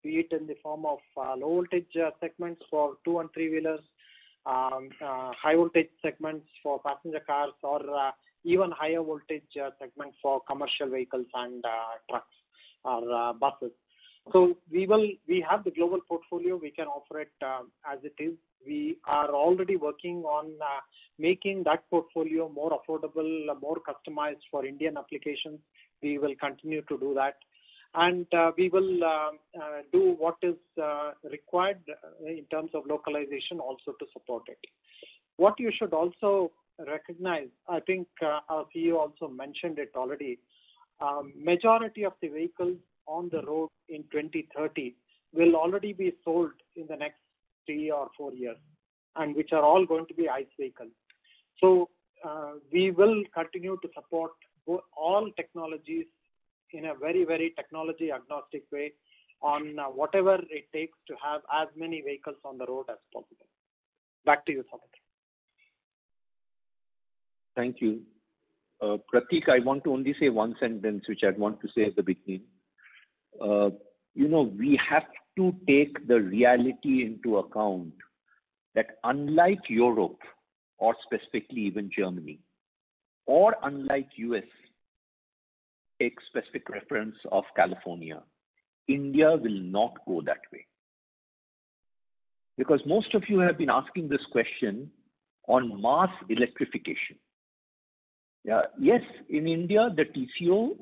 be it in the form of low voltage segments for 2 and 3 wheelers, high voltage segments for passenger cars, or even higher voltage segment for commercial vehicles and trucks or buses. So we have the global portfolio. We can offer it as it is. We are already working on making that portfolio more affordable, more customized for Indian applications. We will continue to do that. And we will do what is required in terms of localization also to support it. What you should also recognize, I think our CEO also mentioned it already, majority of the vehicles on the road in 2030 will already be sold in the next 3 or 4 years, and which are all going to be ICE vehicles. So we will continue to support all technologies in a very, very technology agnostic way on whatever it takes to have as many vehicles on the road as possible. Back to you, Samudra. Thank you. Pratik, I want to only say one sentence, which I want to say at the beginning. We have to take the reality into account that unlike Europe, or specifically even Germany, or unlike US, take specific reference of California, India will not go that way. Because most of you have been asking this question on mass electrification. Yes, in India, the TCO,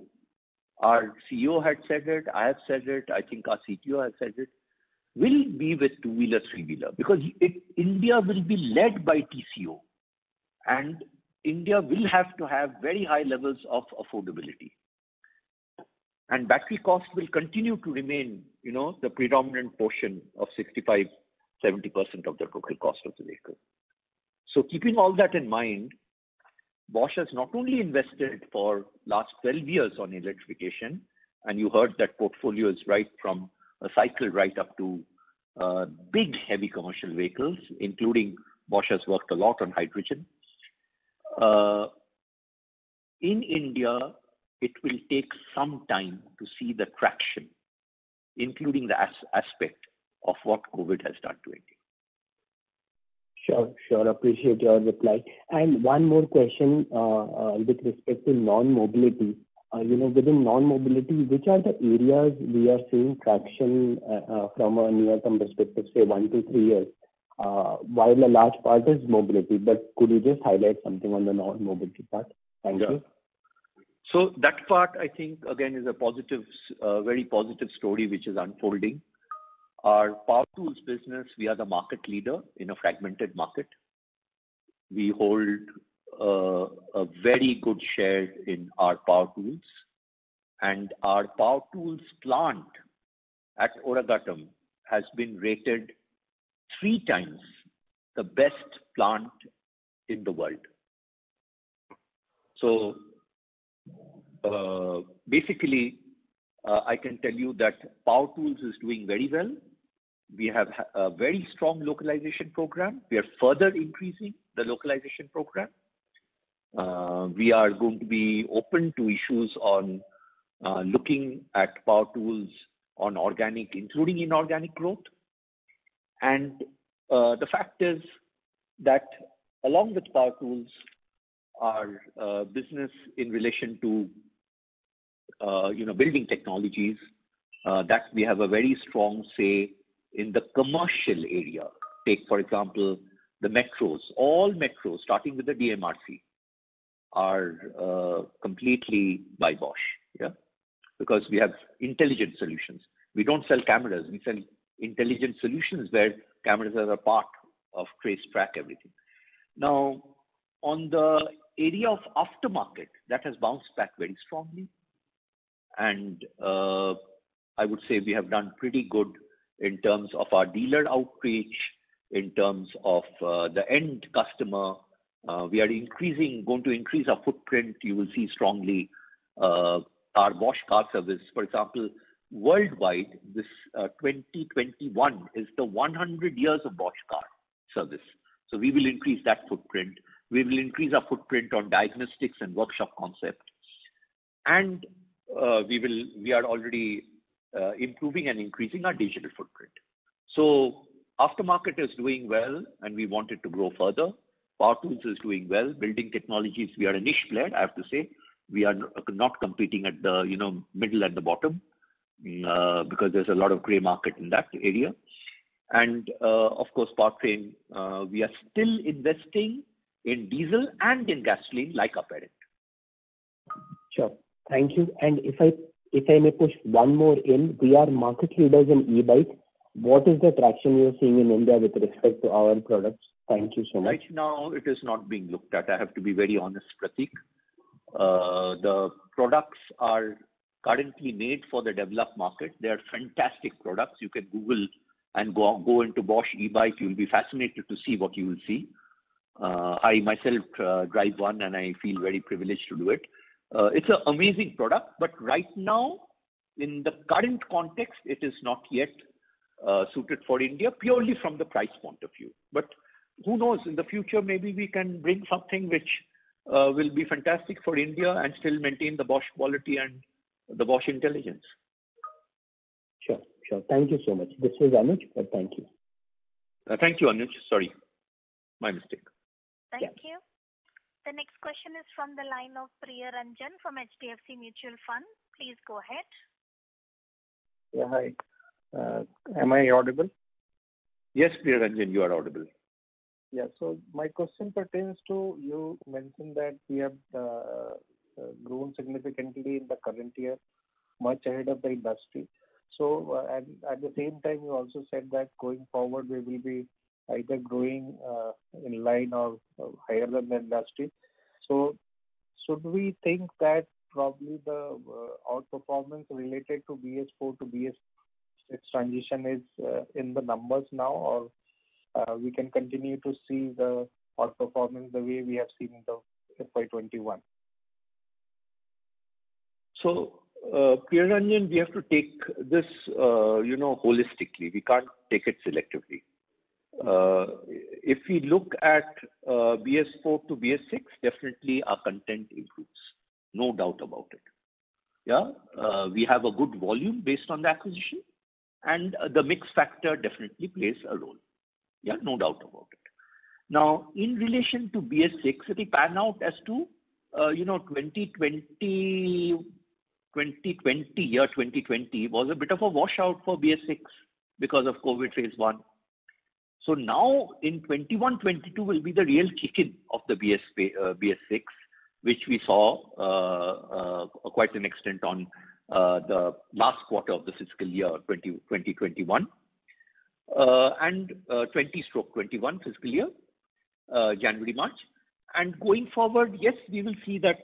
our CEO had said it, I have said it, I think our CTO has said it, will be with two-wheeler, three-wheeler, because India will be led by TCO, and India will have to have very high levels of affordability. And battery cost will continue to remain, the predominant portion of 65-70% of the total cost of the vehicle. So keeping all that in mind, Bosch has not only invested for last 12 years on electrification, and you heard that portfolio is right from a cycle right up to big heavy commercial vehicles, including Bosch has worked a lot on hydrogen. In India, it will take some time to see the traction, including the aspect of what COVID has done to India. Sure. Appreciate your reply. And one more question with respect to non-mobility. Within non-mobility, which are the areas we are seeing traction from a near-term perspective, say 1 to 3 years, while a large part is mobility? But could you just highlight something on the non-mobility part? Thank you. So that part, I think, again, is a positive, very positive story which is unfolding. Our power tools business, we are the market leader in a fragmented market. We hold a very good share in our power tools, and our power tools plant at Oragatam has been rated 3 times the best plant in the world. So basically, I can tell you that power tools is doing very well. We have a very strong localization program. We are further increasing the localization program. We are going to be open to issues on looking at power tools on organic, including inorganic growth. And the fact is that along with power tools, our business in relation to building technologies, that we have a very strong say in the commercial area. Take, for example, the metros. All metros, starting with the DMRC, are completely by Bosch, because we have intelligent solutions. We don't sell cameras. We sell intelligent solutions where cameras are a part of trace, track, everything. Now, on the area of aftermarket, that has bounced back very strongly. And I would say we have done pretty good in terms of our dealer outreach, in terms of the end customer. We are going to increase our footprint. You will see strongly our Bosch car service. For example, worldwide, this 2021 is the 100 years of Bosch car service. So we will increase that footprint. We will increase our footprint on diagnostics and workshop concept. And we are already improving and increasing our digital footprint. So aftermarket is doing well, and we want it to grow further. Power tools is doing well. Building technologies, we are a niche player, I have to say. We are not competing at the middle and the bottom because there's a lot of grey market in that area. And of course, powertrain, we are still investing in diesel and in gasoline like our parent. Sure. Thank you. And if I may push one more in, we are market leaders in e-bike. What is the traction you are seeing in India with respect to our products? Thank you so much. Right now, it is not being looked at. I have to be very honest, Pratik. The products are currently made for the developed market. They are fantastic products. You can Google and go into Bosch e-bike. You'll be fascinated to see what you will see. I myself drive one, and I feel very privileged to do it. It's an amazing product, but right now, in the current context, it is not yet suited for India, purely from the price point of view. But who knows, in the future, maybe we can bring something which will be fantastic for India and still maintain the Bosch quality and the Bosch intelligence. Sure, sure. Thank you so much. This was Anuj, but thank you. Thank you, Anuj. Sorry, my mistake. Thank you. The next question is from the line of Priya Ranjan from HDFC Mutual Fund. Please go ahead. Yeah, hi. Am I audible? Yes, Priya Ranjan, you are audible. Yeah, so my question pertains to, you mentioned that we have grown significantly in the current year, much ahead of the industry. So at the same time, you also said that going forward, we will be either growing in line or higher than the industry. So should we think that probably the outperformance related to BS4 to BS6 transition is in the numbers now, or we can continue to see the outperformance the way we have seen in the FY21? So, Priya Ranjan, we have to take this, holistically. We can't take it selectively. If we look at BS4 to BS6, definitely our content improves. No doubt about it. Yeah, we have a good volume based on the acquisition, and the mix factor definitely plays a role. Yeah, no doubt about it. Now, in relation to BS6, it will pan out as to, 2020 was a bit of a washout for BS6 because of COVID phase one. So now in 21-22 will be the real kick-in of the BS6, which we saw quite an extent on the last quarter of the fiscal year 2021. And 20/21 fiscal year, January, March. And going forward, yes, we will see that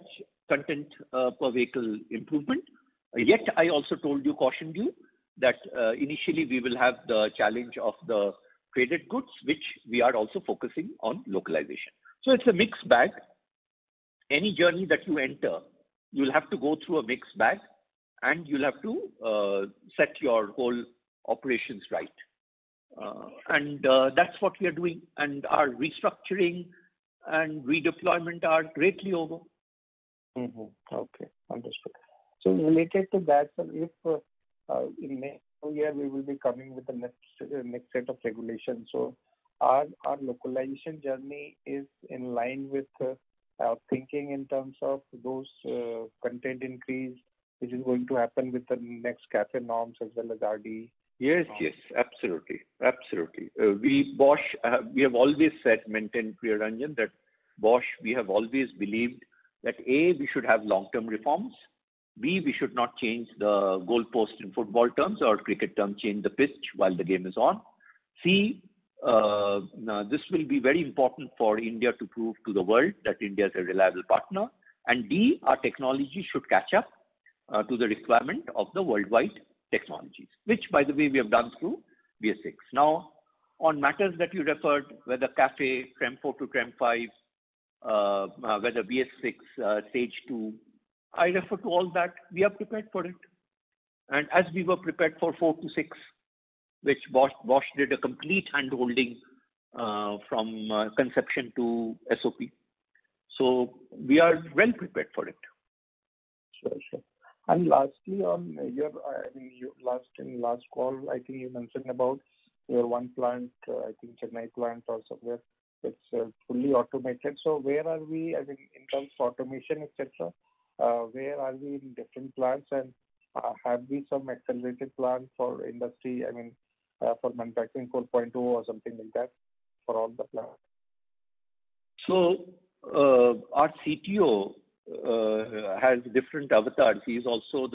content per vehicle improvement. Yet, I also cautioned you that initially we will have the challenge of the traded goods, which we are also focusing on localization. So it's a mixed bag. Any journey that you enter, you'll have to go through a mixed bag, and you'll have to set your whole operations right. And that's what we are doing, and our restructuring and redeployment are greatly over. Mm-hmm. Okay, understood. So related to that, sir, if in next year we will be coming with the next set of regulations, so our localization journey is in line with our thinking in terms of those content increase, which is going to happen with the next CAFE norms as well as RDE. Yes, absolutely. Absolutely. We have always said, maintained, Priya Ranjan, that Bosch, we have always believed that A, we should have long-term reforms. B, we should not change the goalpost in football terms or cricket terms, change the pitch while the game is on. C, this will be very important for India to prove to the world that India is a reliable partner. And D, our technology should catch up to the requirement of the worldwide technologies, which, by the way, we have done through BS6. Now, on matters that you referred, whether CAFE, Trem 4 to Trem 5, whether BS6 stage two, I refer to all that. We are prepared for it. And as we were prepared for 4 to 6, which Bosch did a complete hand-holding from conception to SOP. So we are well prepared for it. Sure, sure. And lastly, on your, last call, I think you mentioned about your one plant, I think Chennai plant or somewhere, it's fully automated. So where are we? I mean, in terms of automation, etc. Where are we in different plants, and have we some accelerated plan for industry? I mean, for manufacturing 4.0 or something like that for all the plants. So our CTO has different avatars. He is also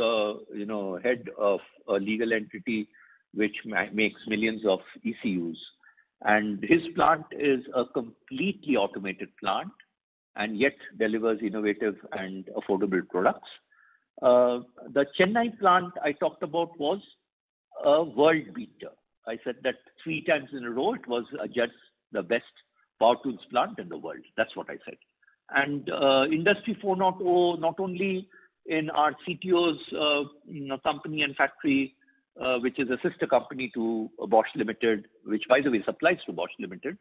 the head of a legal entity which makes millions of ECUs, and his plant is a completely automated plant, and yet delivers innovative and affordable products. The Chennai plant I talked about was a world beater. I said that 3 times in a row it was just the best power tools plant in the world. That's what I said. And Industry 4.0, not only in our CTO's company and factory, which is a sister company to Bosch Limited, which by the way supplies to Bosch Limited.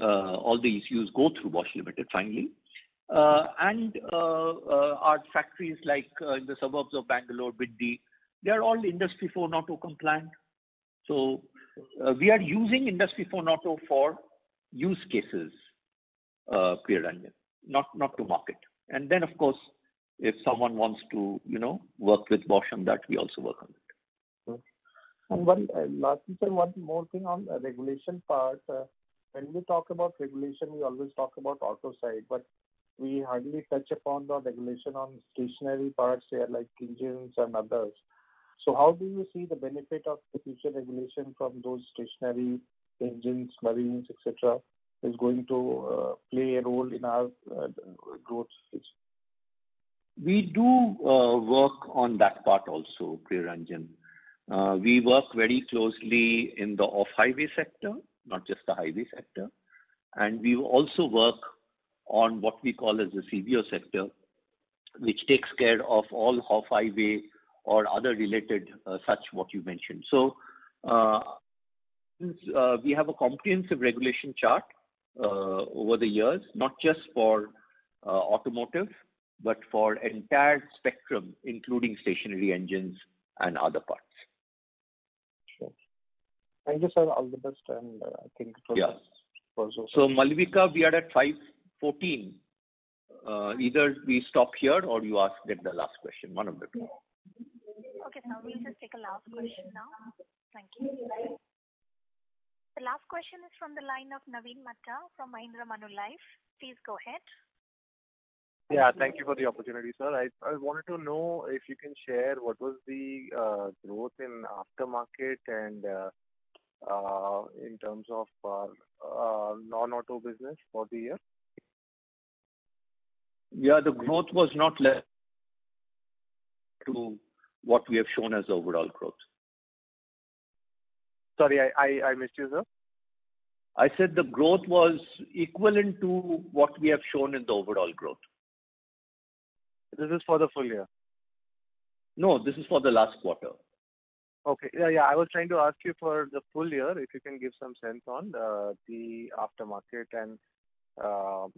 All the ECUs go through Bosch Limited finally. And our factories like in the suburbs of Bangalore, Biddi, they are all Industry 4.0 compliant. So we are using Industry 4.0 for use cases, Priya Ranjan, not to market. And then, of course, if someone wants to, work with Bosch on that, we also work on it. And one more thing on the regulation part. When we talk about regulation, we always talk about auto side, but we hardly touch upon the regulation on stationary parts here, like engines and others. So how do you see the benefit of the future regulation from those stationary engines, marines, etc. is going to play a role in our growth stage? We do work on that part also, Priya Ranjan. We work very closely in the off-highway sector, not just the highway sector. And we also work on what we call as the CBO sector, which takes care of all off-highway or other related such what you mentioned. So we have a comprehensive regulation chart over the years, not just for automotive, but for entire spectrum, including stationary engines and other parts. Sure. Thank you, sir. All the best. And I think it was So Malvika, we are at 5:14. Either we stop here or you ask that the last question, one of the two. Okay, sir. We'll just take a last question now. Thank you. The last question is from the line of Naveen Matta from Mahindra Manulife. Please go ahead. Yeah, thank you for the opportunity, sir. I wanted to know if you can share what was the growth in aftermarket and in terms of non-auto business for the year. Yeah, the growth was not less to what we have shown as overall growth. Sorry, I missed you, sir. I said the growth was equivalent to what we have shown in the overall growth. This is for the full year? No, this is for the last quarter. Okay. Yeah. I was trying to ask you for the full year, if you can give some sense on the aftermarket and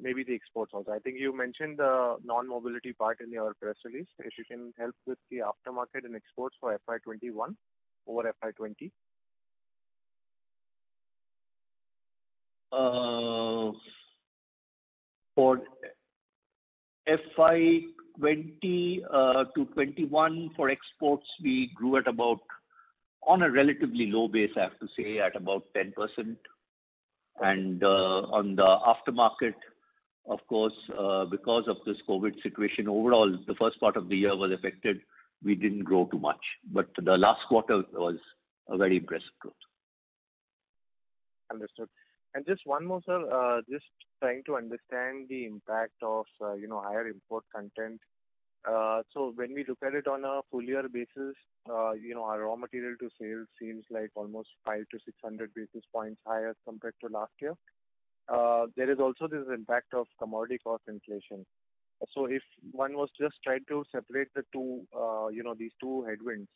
maybe the exports also. I think you mentioned the non-mobility part in your press release. If you can help with the aftermarket and exports for FY21 over FY20. For FY20 to 21 for exports, we grew at about, on a relatively low base, I have to say, at about 10%. And on the aftermarket, of course, because of this COVID situation, overall, the first part of the year was affected. We didn't grow too much. But the last quarter was a very impressive growth. Understood. And just one more, sir, just trying to understand the impact of, higher import content. So when we look at it on a full year basis, our raw material to sales seems like almost 500 to 600 basis points higher compared to last year. There is also this impact of commodity cost inflation. So if one was just trying to separate the two, these two headwinds,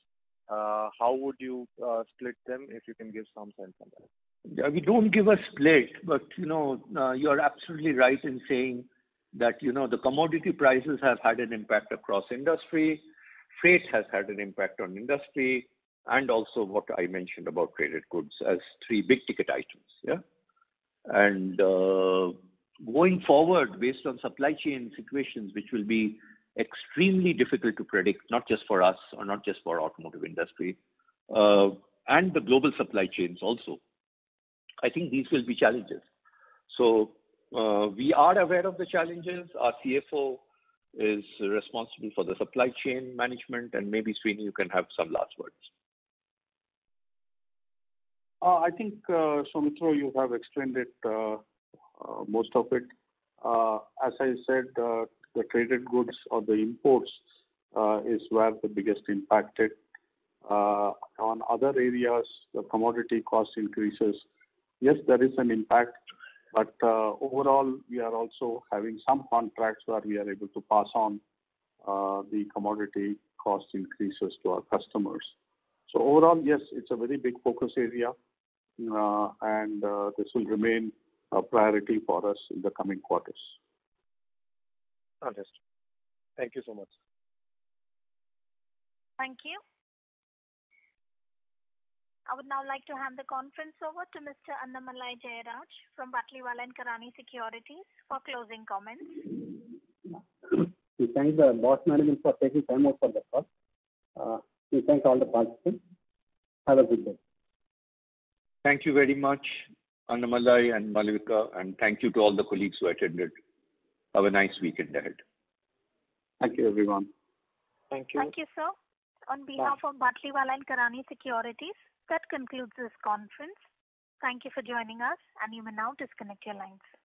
how would you split them, if you can give some sense on that? Yeah, we don't give a split, but you're absolutely right in saying that the commodity prices have had an impact across industry. freight has had an impact on industry, and also what I mentioned about traded goods as three big ticket items. Yeah, and going forward, based on supply chain situations, which will be extremely difficult to predict, not just for us or not just for automotive industry, and the global supply chains also, I think these will be challenges. So we are aware of the challenges. Our CFO is responsible for the supply chain management, and maybe Srini, you can have some last words. I think, Soumitra, you have explained it, most of it. As I said, the traded goods or the imports is where the biggest impact is. On other areas, the commodity cost increases. Yes, there is an impact, but overall, we are also having some contracts where we are able to pass on the commodity cost increases to our customers. So overall, yes, it's a very big focus area, and this will remain a priority for us in the coming quarters. Understood. Thank you so much. Thank you. I would now like to hand the conference over to Mr. Annamalai Jairam from Batliwala and Karani Securities for closing comments. We thank the Bosch management for taking time out for the call. We thank all the participants. Have a good day. Thank you very much, Annamalai and Malika, and thank you to all the colleagues who attended. Have a nice weekend ahead. Thank you, everyone. Thank you. Thank you, sir. On behalf of Batliwala and Karani Securities, that concludes this conference. Thank you for joining us, and you may now disconnect your lines.